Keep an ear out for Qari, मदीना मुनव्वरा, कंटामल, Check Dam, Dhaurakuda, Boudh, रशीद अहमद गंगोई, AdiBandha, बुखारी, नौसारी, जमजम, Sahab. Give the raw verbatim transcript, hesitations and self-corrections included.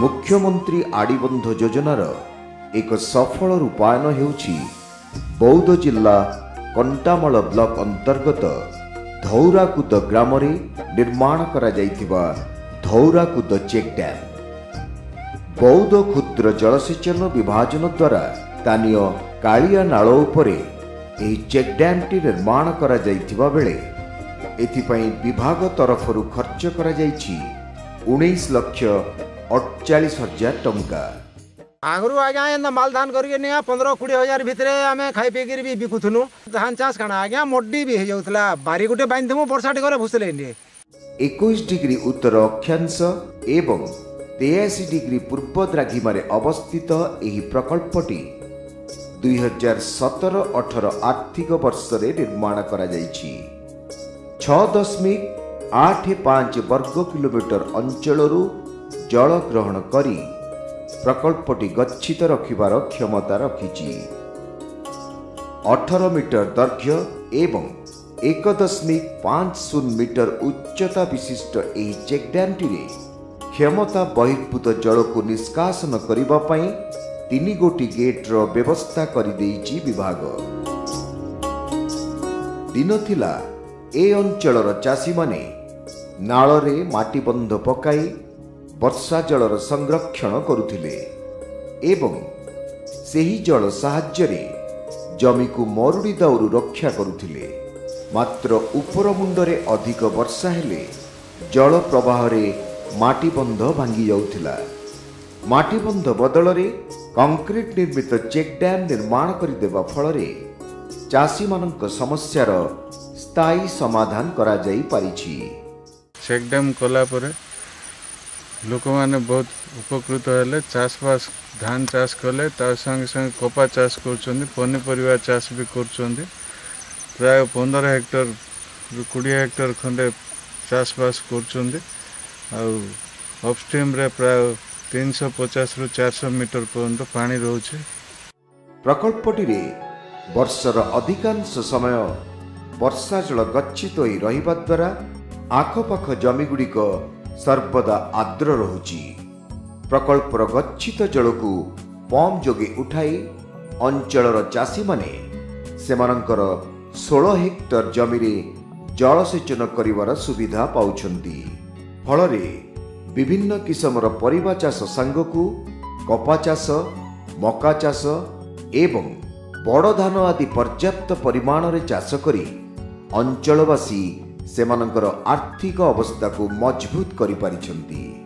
मुख्यमंत्री आड़ीबंध योजनार एक सफल रूपायन हेउछि बौद्ध जिला कंटामल ब्लॉक अंतर्गत धौराकुद ग्राम रे निर्माण करा जायथिबा धौराकुद चेक डैम। बौद्ध क्षुद्र जलसेचन विभाजन द्वारा स्थानीय कालिया नाल उपरे एही चेक डैम टी निर्माण करा जायथिबा बेले एथिपाई विभाग तरफरु खर्च करा जायछि उन्नीस लक्ष अड़चाश हजार टंका। आगुरी आज्ञा मालधान कर पंद्रह कोड़े हजार भितर आम खाई पीकर भी बिकुथुनु धान चाष काना आज्ञा मड्डी भी हो जाता बारी गोटे बांधीमु बर्षाटी गले भुसले। इक्कीस डिग्री उत्तर अक्षांश एवं तेयाशी डिग्री पूर्व द्राघिमारे अवस्थित यह प्रकल्पटी दुई हजार सतर अठर आर्थिक वर्ष निर्माण करा जायछि। छ दशमिक आठ पांच वर्ग किलोमीटर अंचलरू जल ग्रहण करी प्रकल्पटी गच्छित रखिबार क्षमता रखिछि। अठारह मीटर दैर्घ्य एवं एक दशमिक पांच शून्य मीटर उच्चता विशिष्ट यह चेक डैमटी रे क्षमता बहिर्भूत जल को निष्कासन करिबा पई तीन गोटी गेट रो व्यवस्था करि देछि विभाग। दिन थिला ए अंचलर चासी माने नाल रे माटी बंध पकाई वर्षा जलर संरक्षण करुथिले एवं सेही जल साहाय्यरे जमी को मरुड़ी दाउरु रक्षा करुथिले। मात्र उपर मुंडरे अधिक वर्षा हेले जल प्रवाहरे माटी बंध भांगी जाउथिला। माटी बंध बदलरे कंक्रीट निर्मित चेक डैम निर्माण करिदेबा फलरे चासी मानक समस्यार स्थायी समाधान करा जाई पारिछि। चेक डैम कला परे लोक मैंने बहुत उपकृत है। चाषबास धान चाष कले संगे संगे कपा चाष कर पनीपरिया चाष भी कर प्राय पंद्रह हेक्टर कोड़े हेक्टर खंडे चाषबास कर अपस्ट्रीम रे प्राय तीन सौ पचास रु चार सौ मीटर पर्यंत पानी रोचे। प्रकल्पटी वर्षर अधिकांश समय वर्षा जल गच्छित होई रहिबा द्वारा आखपाख जमीगुड़िक सर्वदा आद्र रहुची। प्रकल्पर गच्छित जल को पंप जोगे उठाई अंचलर चाषी माने सेमानंकर सोलह हेक्टर जमीरे जलसेचन करिवार सुविधा पाउछन्ति। फलरे विभिन्न किसमर परिवा चाष संगकु कपा चाष मका चाष एवं बड़ धान आदि पर्याप्त परिमाण रे चाष करी अंचलवासी सेमानंकर आर्थिक अवस्था को मजबूत करि पारिछन्ति।